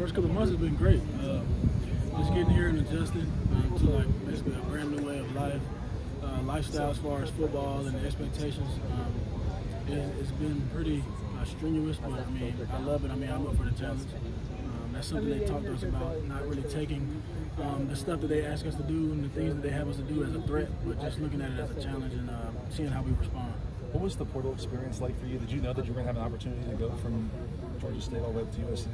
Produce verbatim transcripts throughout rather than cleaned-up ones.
first couple of months has been great. Uh, just getting here and adjusting uh, to like basically a brand new way of life, uh, lifestyle as far as football and the expectations. Um, it, it's been pretty uh, strenuous, but I mean, I love it. I mean, I'm up for the challenge. Um, that's something they talked to us about, not really taking um, the stuff that they ask us to do and the things that they have us to do as a threat, but just looking at it as a challenge and uh, seeing how we respond. What was the portal experience like for you? Did you know that you were going to have an opportunity to go from Georgia State all the way up to U S C?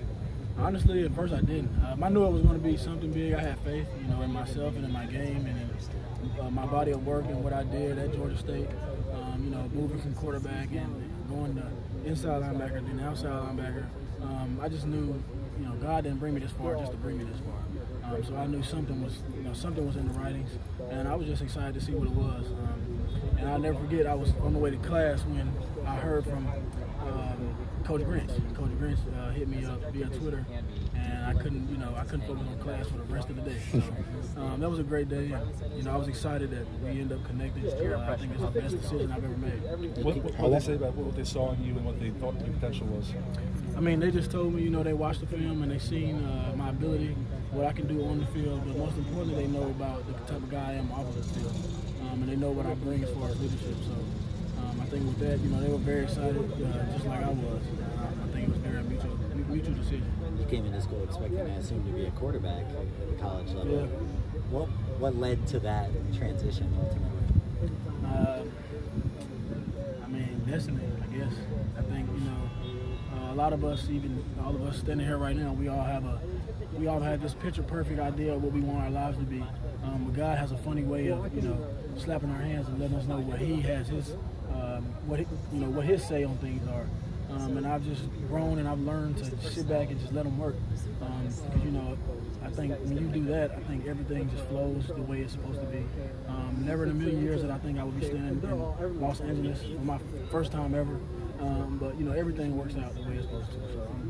Honestly, at first I didn't. Um, I knew it was going to be something big. I had faith, you know, in myself and in my game and in uh, my body of work and what I did at Georgia State. Um, you know, moving from quarterback and going to inside linebacker, then outside linebacker. Um, I just knew, you know, God didn't bring me this far just to bring me this far. Um, so I knew something was, you know, something was in the writings, and I was just excited to see what it was. Um, And I'll never forget, I was on the way to class when I heard from um, Coach Grinch. Coach Grinch uh, hit me up via Twitter, and I couldn't, you know, I couldn't focus on class for the rest of the day. So, um, that was a great day. You know, I was excited that we ended up connected. Uh, I think it's the best decision I've ever made. What did they say about what they saw in you and what they thought your potential was? I mean, they just told me, you know, they watched the film and they seen uh, my ability, what I can do on the field, but most importantly, they know about the type of guy I am off the field. Um, and they know what I bring as far as leadership. So um, I think with that, you know, they were very excited, uh, just like I was. Uh, I think it was very mutual, mutual decision. You came into school expecting, I assume, to be a quarterback at the college level. Yeah. What what led to that transition ultimately? Uh, I mean, destiny, I guess. I think, you know, uh, a lot of us, even all of us standing here right now, we all have a we all have this picture perfect idea of what we want our lives to be. Um, but God has a funny way of, you know, slapping our hands and letting us know what He has his, um, what he, you know, what His say on things are. Um, and I've just grown and I've learned to sit back and just let Him work. Um, because, you know, I think when you do that, I think everything just flows the way it's supposed to be. Um, never in a million years that I think I would be standing in Los Angeles for my first time ever. Um, but, you know, everything works out the way it's supposed to. So I'm,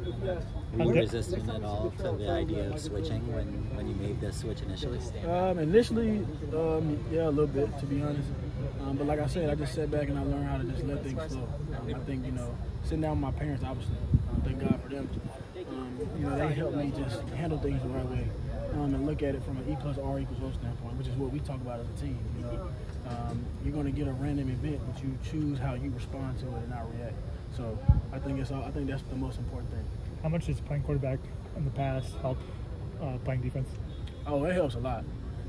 I'm Were you resistant at all to the idea of switching when, when you made the switch initially? Um, initially, um, yeah, a little bit, to be honest. Um, but like I said, I just sat back and I learned how to just let things flow. Um, I think, you know, sitting down with my parents, obviously, um, thank God for them. Um, you know, they helped me just handle things the right way um, and look at it from an E plus R equals O standpoint, which is what we talk about as a team. You know, um, you're going to get a random event, but you choose how you respond to it and not react. So I think it's all, I think that's the most important thing. How much does playing quarterback in the past help uh, playing defense? Oh, it helps a lot.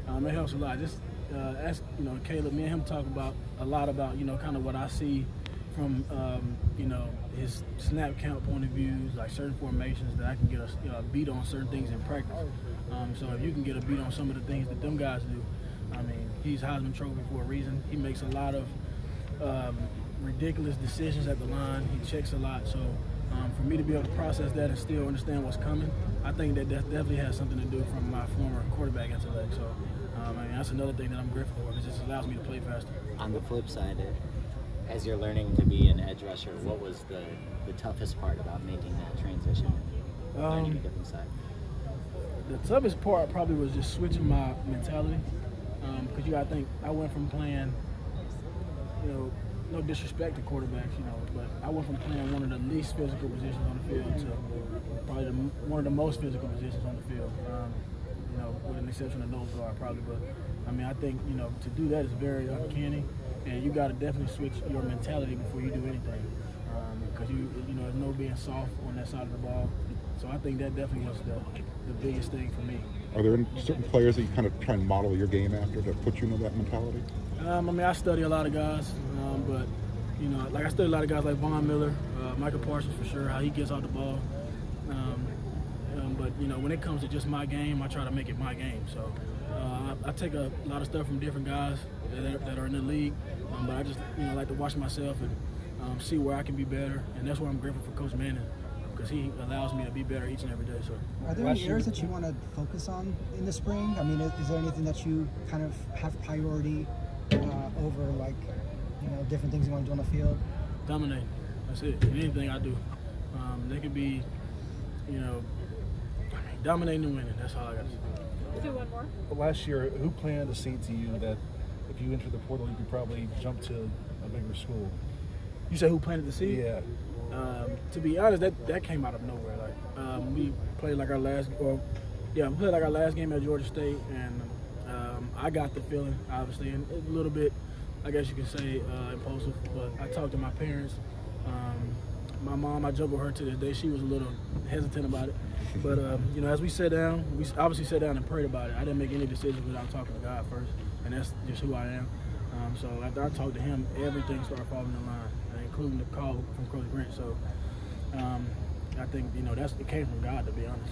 Um, it helps a lot. Just uh, ask, you know, Caleb. Me and him talk about a lot about, you know, kind of what I see from um, you know, his snap count point of views, like certain formations that I can get a you know, beat on certain things in practice. Um, so if you can get a beat on some of the things that them guys do, I mean, he's Heisman Trophy for a reason. He makes a lot of um, ridiculous decisions at the line. He checks a lot. So um, for me to be able to process that and still understand what's coming, I think that that definitely has something to do from my former quarterback intellect. So um, I mean, that's another thing that I'm grateful for. It just allows me to play faster. On the flip side, it as you're learning to be an edge rusher, what was the, the toughest part about making that transition and learning um, a different side? The toughest part probably was just switching my mentality. Um, because you gotta think, I went from playing, you know, no disrespect to quarterbacks, you know, but I went from playing one of the least physical positions on the field to probably the, one of the most physical positions on the field. Um, you know, with an exception of nose guard probably, but I mean, I think, you know, to do that is very uncanny. And you got to definitely switch your mentality before you do anything, because um, you you know there's no being soft on that side of the ball. So I think that definitely was the, the biggest thing for me. Are there certain players that you kind of try and model your game after that put you into that mentality? Um, I mean, I study a lot of guys, um, but you know, like I study a lot of guys like Von Miller, uh, Michael Parsons for sure, how he gets off the ball. Um, um, but you know, when it comes to just my game, I try to make it my game. So uh, I, I take a lot of stuff from different guys that, that are in the league. Um, but I just, you know, like to watch myself and um, see where I can be better, and that's why I'm grateful for Coach Manning, because he allows me to be better each and every day. So, are there any areas that you want to focus on in the spring? I mean, is there anything that you kind of have priority uh, over, like, you know, different things you want to do on the field? Dominate. That's it. Anything I do, um, they could be, you know, dominating and winning. That's all I got to say. We'll do one more. But last year, who planted a seed to you that? If you enter the portal, you could probably jump to a bigger school. You said who planted the seed? Yeah. Um, to be honest, that, that came out of nowhere. Like Um, we played like our last, well, yeah, we played like our last game at Georgia State, and um, I got the feeling, obviously, and a little bit, I guess you could say, uh, impulsive. But I talked to my parents. Um, my mom, I juggled her to this day. She was a little hesitant about it. But, um, you know, as we sat down, we obviously sat down and prayed about it. I didn't make any decisions without talking to God first, and that's just who I am. Um, so after I talked to him, everything started falling in line, including the call from Coach Grant. So um, I think, you know, that's, it came from God, to be honest.